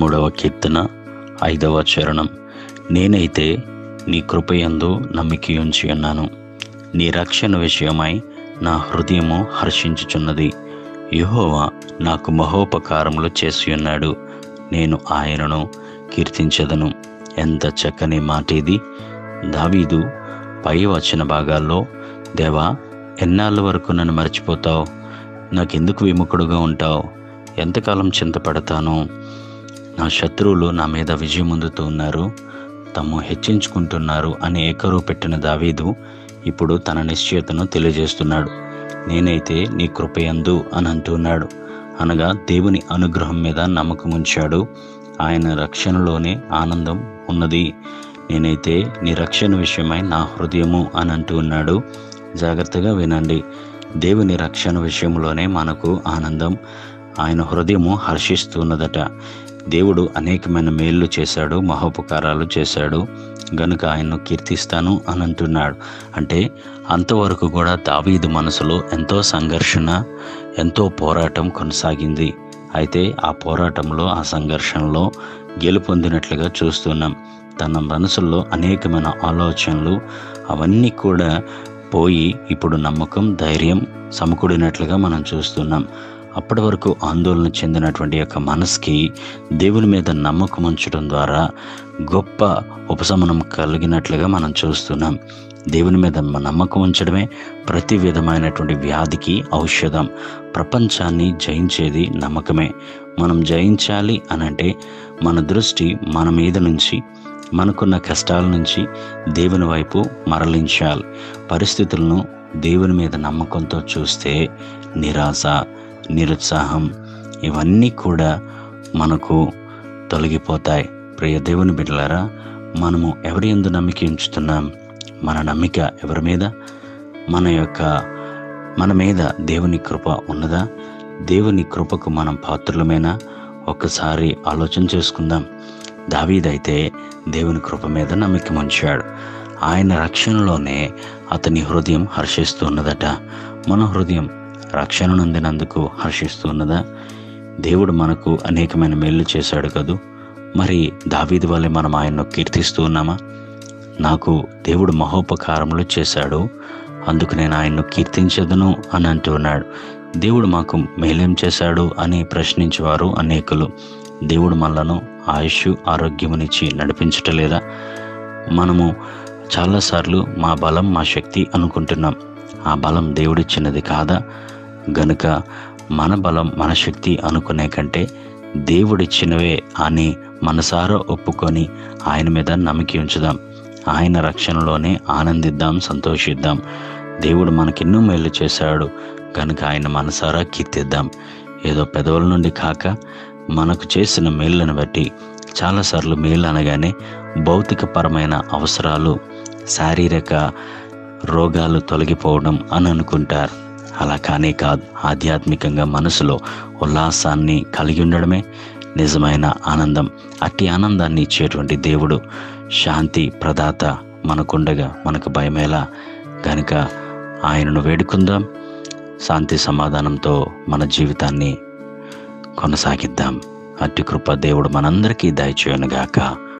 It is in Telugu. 13వ కీర్తన 5వ చరణం. నేనైతే నీ కృపయందు నమ్మిక ఉంచి ఉన్నాను, నీ రక్షణ విషయమై నా హృదయము హర్షించుచున్నది. యెహోవా నాకు మహోపకారములు చేసి ఉన్నాడు, నేను ఆయనను కీర్తించదను. ఎంత చక్కని మాట ఇది! దావీదు పై వచ్చిన భాగాల్లో దేవా, ఎన్నాళ్ళ వరకు నన్ను మర్చిపోతావు, నాకెందుకు విముఖుడుగా ఉంటావు, ఎంతకాలం చింతపడతాను, నా శత్రువులు నా మీద విజయం పొందుతూ ఉన్నారు, తాము హెచ్చించుకుంటున్నారు అని ఏకరు పెట్టిన దావీదు ఇప్పుడు తన నిశ్చయతను తెలియజేస్తున్నాడు. నేనైతే నీ కృపయందు అని అంటున్నాడు. అనగా దేవుని అనుగ్రహం మీద నమ్మకం ఉంచాడు, ఆయన రక్షణలోనే ఆనందం ఉన్నది. నేనైతే నీ రక్షణ విషయమై నా హృదయము అని అంటూ ఉన్నాడు. జాగ్రత్తగా వినండి, దేవుని రక్షణ విషయంలోనే మనకు ఆనందం, ఆయన హృదయము హర్షిస్తున్నదట. దేవుడు అనేకమైన మేళ్ళు చేశాడు, మహోపకారాలు చేశాడు, గనుక ఆయన్ను కీర్తిస్తాను అని అంటున్నాడు. అంటే అంతవరకు కూడా దావీదు మనసులో ఎంతో సంఘర్షణ, ఎంతో పోరాటం కొనసాగింది. అయితే ఆ పోరాటంలో, ఆ సంఘర్షణలో గెలుపొందినట్లుగా చూస్తున్నాం. తన మనసుల్లో అనేకమైన ఆలోచనలు అవన్నీ కూడా పోయి ఇప్పుడు నమ్మకం, ధైర్యం సమకూడినట్లుగా మనం చూస్తున్నాం. అప్పటి వరకు ఆందోళన చెందినటువంటి యొక్క మనసుకి దేవుని మీద నమ్మకం ఉంచడం ద్వారా గొప్ప ఉపశమనం కలిగినట్లుగా మనం చూస్తున్నాం. దేవుని మీద నమ్మకం ఉంచడమే ప్రతి విధమైనటువంటి వ్యాధికి ఔషధం. ప్రపంచాన్ని జయించేది నమ్మకమే. మనం జయించాలి అనంటే మన దృష్టి మన మీద నుంచి, మనకున్న కష్టాల నుంచి దేవుని వైపు మరలించాలి. పరిస్థితులను దేవుని మీద నమ్మకంతో చూస్తే నిరాశ, నిరుత్సాహం ఇవన్నీ కూడా మనకు తొలగిపోతాయి. ప్రియ దేవుని బిడ్డలారా, మనము ఎవరి యందు నమ్మిక ఉంచుతున్నాం? మన నమ్మిక ఎవరి మీద? మన మీద దేవుని కృప ఉన్నదా? దేవుని కృపకు మనం పాత్రులమేనా? ఒక్కసారి ఆలోచన చేసుకుందాం. దావీదైతే దేవుని కృప మీద నమ్మిక ఉంచాడు. ఆయన రక్షణలోనే అతని హృదయం హర్షిస్తున్నదట. మన హృదయం రక్షణ నందినందుకు హర్షిస్తున్నదా? దేవుడు మనకు అనేకమైన మేళ్ళు చేశాడు కదూ, మరి దావీదు వల్లే మనం ఆయన్ను కీర్తిస్తూ ఉన్నామా? నాకు దేవుడు మహోపకారములు చేశాడు, అందుకు నేను ఆయన్ను కీర్తించదను అని అంటూ ఉన్నాడు. దేవుడు మాకు మేలేం చేశాడు అని ప్రశ్నించేవారు అనేకులు. దేవుడు మనలను ఆయుష్, ఆరోగ్యమునిచ్చి నడిపించటలేదా? మనము చాలాసార్లు మా బలం, మా శక్తి అనుకుంటున్నాం. ఆ బలం దేవుడిచ్చినది కాదా? గనుక మన బలం, మన శక్తి అనుకునే కంటే దేవుడిచ్చినవే అని మనసారా ఒప్పుకొని ఆయన మీద నమ్మకం ఉంచుదాం. ఆయన రక్షణలోనే ఆనందిద్దాం, సంతోషిద్దాం. దేవుడు మనకెన్నో మేలు చేశాడు కనుక ఆయన మనసారా కీర్తిద్దాం. ఏదో పెదవుల నుండి కాక మనకు చేసిన మేళ్ళను బట్టి. చాలాసార్లు మేలు అనగానే భౌతికపరమైన అవసరాలు, శారీరక రోగాలు తొలగిపోవడం అని అనుకుంటారు. అలా కానే కాదు, ఆధ్యాత్మికంగా మనసులో ఉల్లాసాన్ని కలిగి ఉండడమే నిజమైన ఆనందం. అట్టి ఆనందాన్ని ఇచ్చేటువంటి దేవుడు, శాంతి ప్రదాత మనకుండగా మనకు భయమేలా? కనుక ఆయనను వేడుకుందాం. శాంతి సమాధానంతో మన జీవితాన్ని కొనసాగిద్దాం. అట్టి కృప దేవుడు మనందరికీ దయచేయునుగాక.